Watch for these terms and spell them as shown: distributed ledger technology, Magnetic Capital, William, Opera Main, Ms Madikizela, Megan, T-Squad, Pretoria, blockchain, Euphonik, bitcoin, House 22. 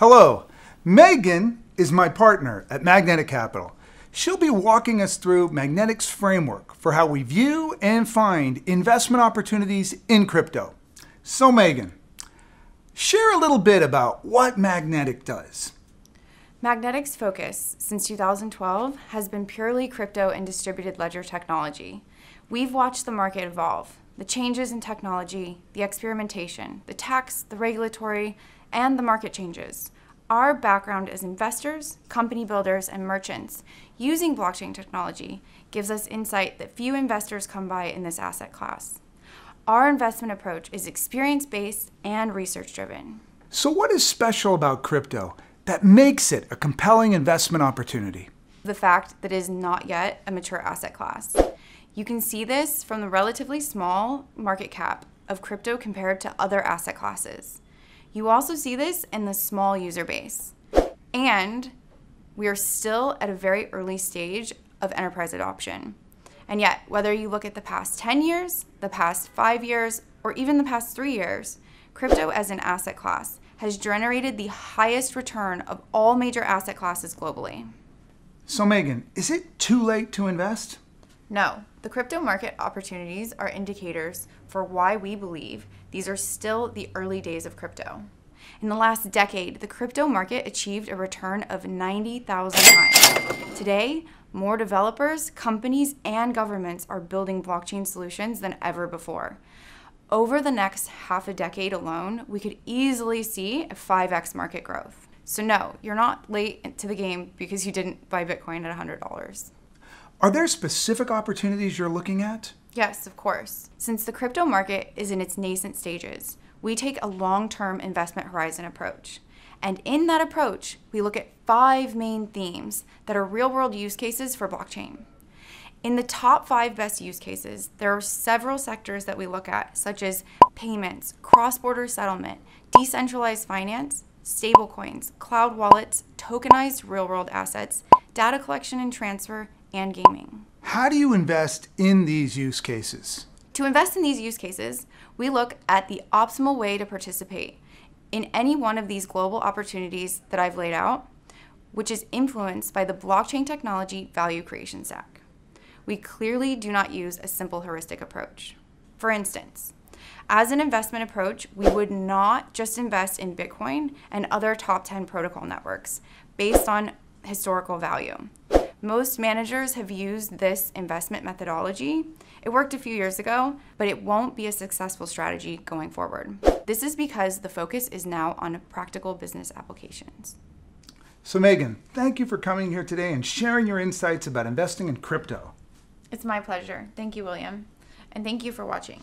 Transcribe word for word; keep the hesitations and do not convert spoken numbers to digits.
Hello, Megan is my partner at Magnetic Capital. She'll be walking us through Magnetic's framework for how we view and find investment opportunities in crypto. So Megan, share a little bit about what Magnetic does. Magnetic's focus since two thousand twelve has been purely crypto and distributed ledger technology. We've watched the market evolve, the changes in technology, the experimentation, the tax, the regulatory, and the market changes. Our background as investors, company builders, and merchants using blockchain technology gives us insight that few investors come by in this asset class. Our investment approach is experience-based and research-driven. So what is special about crypto that makes it a compelling investment opportunity? The fact that it is not yet a mature asset class. You can see this from the relatively small market cap of crypto compared to other asset classes. You also see this in the small user base. And we are still at a very early stage of enterprise adoption. And yet, whether you look at the past ten years, the past five years, or even the past three years, crypto as an asset class has generated the highest return of all major asset classes globally. So Megan, is it too late to invest? No, the crypto market opportunities are indicators for why we believe these are still the early days of crypto. In the last decade, the crypto market achieved a return of ninety thousand times. Today, more developers, companies, and governments are building blockchain solutions than ever before. Over the next half a decade alone, we could easily see a five X market growth. So no, you're not late to the game because you didn't buy Bitcoin at one hundred dollars. Are there specific opportunities you're looking at? Yes, of course. Since the crypto market is in its nascent stages, we take a long-term investment horizon approach. And in that approach, we look at five main themes that are real-world use cases for blockchain. In the top five best use cases, there are several sectors that we look at, such as payments, cross-border settlement, decentralized finance, stablecoins, cloud wallets, tokenized real-world assets, data collection and transfer, and gaming. How do you invest in these use cases? To invest in these use cases, we look at the optimal way to participate in any one of these global opportunities that I've laid out, which is influenced by the blockchain technology value creation stack. We clearly do not use a simple heuristic approach. For instance, as an investment approach, we would not just invest in Bitcoin and other top ten protocol networks based on historical value. Most managers have used this investment methodology. It worked a few years ago, but it won't be a successful strategy going forward. This is because the focus is now on practical business applications. So Megan, thank you for coming here today and sharing your insights about investing in crypto. It's my pleasure. Thank you, William. And thank you for watching.